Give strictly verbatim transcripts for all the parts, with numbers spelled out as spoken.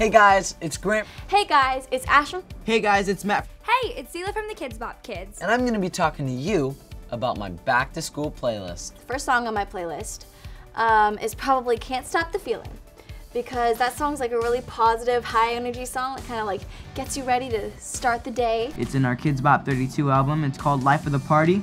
Hey guys, it's Grant. Hey guys, it's Ashram. Hey guys, it's Matt. Hey, it's Zila from the Kidz Bop Kids. And I'm gonna be talking to you about my back to school playlist. The first song on my playlist um, is probably Can't Stop the Feeling, because that song's like a really positive, high energy song that kind of like gets you ready to start the day. It's in our Kidz Bop thirty-two album. It's called Life of the Party.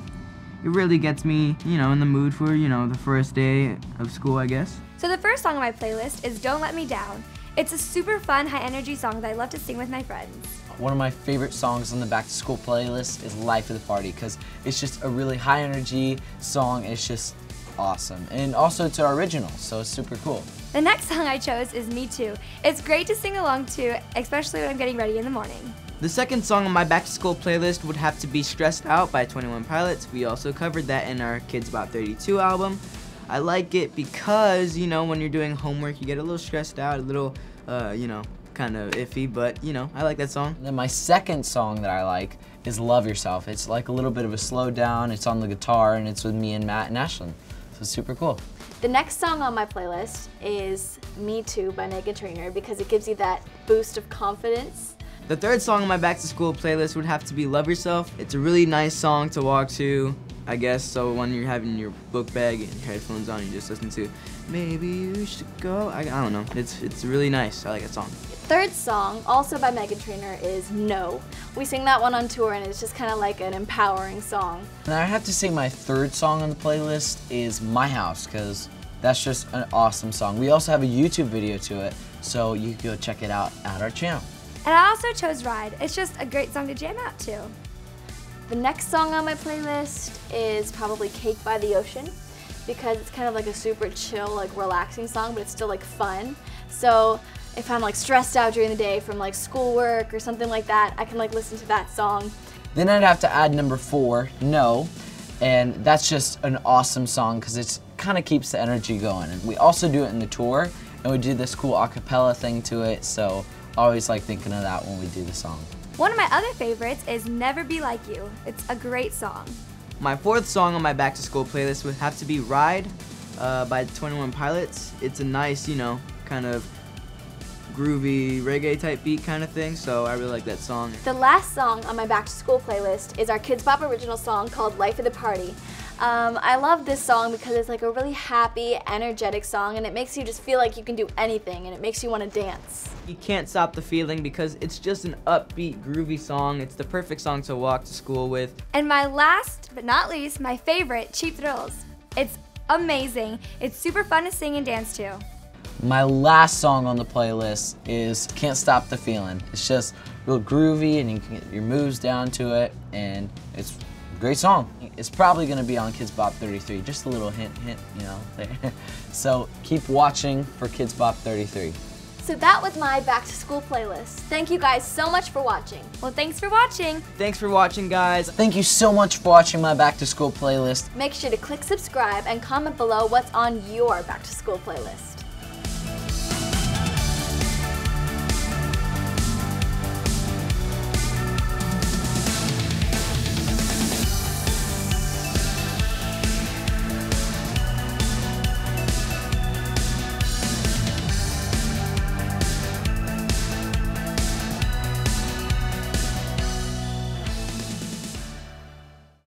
It really gets me, you know, in the mood for, you know, the first day of school, I guess. So the first song on my playlist is Don't Let Me Down. It's a super fun, high energy song that I love to sing with my friends. One of my favorite songs on the back to school playlist is Life of the Party, because it's just a really high energy song. It's just awesome. And also it's our original, so it's super cool. The next song I chose is Me Too. It's great to sing along to, especially when I'm getting ready in the morning. The second song on my back to school playlist would have to be Stressed Out by Twenty One Pilots. We also covered that in our Kidz Bop thirty-two album. I like it because, you know, when you're doing homework, you get a little stressed out, a little, uh, you know, kind of iffy, but, you know, I like that song. And then my second song that I like is Love Yourself. It's like a little bit of a slow down, it's on the guitar, and it's with me and Matt and Ashlyn, so it's super cool. The next song on my playlist is Me Too by Meghan Trainor, because it gives you that boost of confidence. The third song on my back to school playlist would have to be Love Yourself. It's a really nice song to walk to, I guess, so when you're having your book bag and your headphones on, you just listen to Maybe You Should Go. I, I don't know, it's it's really nice. I like that song. Third song, also by Meghan Trainor, is No. We sing that one on tour and it's just kind of like an empowering song. And I have to say my third song on the playlist is My House, because that's just an awesome song. We also have a YouTube video to it, so you can go check it out at our channel. And I also chose Ride. It's just a great song to jam out to. The next song on my playlist is probably Cake by the Ocean, because it's kind of like a super chill, like relaxing song, but it's still like fun. So if I'm like stressed out during the day from like schoolwork or something like that, I can like listen to that song. Then I'd have to add number four, No, and that's just an awesome song because it kind of keeps the energy going. And we also do it in the tour, and we do this cool a cappella thing to it, so I always like thinking of that when we do the song. One of my other favorites is Never Be Like You. It's a great song. My fourth song on my back to school playlist would have to be Ride uh, by Twenty One Pilots. It's a nice, you know, kind of groovy reggae type beat kind of thing, so I really like that song. The last song on my back to school playlist is our Kidz Bop original song called Life of the Party. Um, I love this song because it's like a really happy, energetic song, and it makes you just feel like you can do anything, and it makes you want to dance. You can't stop the feeling because it's just an upbeat, groovy song. It's the perfect song to walk to school with. And my last, but not least, my favorite, Cheap Thrills. It's amazing. It's super fun to sing and dance to. My last song on the playlist is Can't Stop the Feeling. It's just real groovy, and you can get your moves down to it, and it's great song. It's probably going to be on Kidz Bop thirty-three. Just a little hint, hint, you know. There. So keep watching for Kidz Bop thirty-three. So that was my back to school playlist. Thank you guys so much for watching. Well, thanks for watching. Thanks for watching, guys. Thank you so much for watching my back to school playlist. Make sure to click subscribe and comment below what's on your back to school playlist.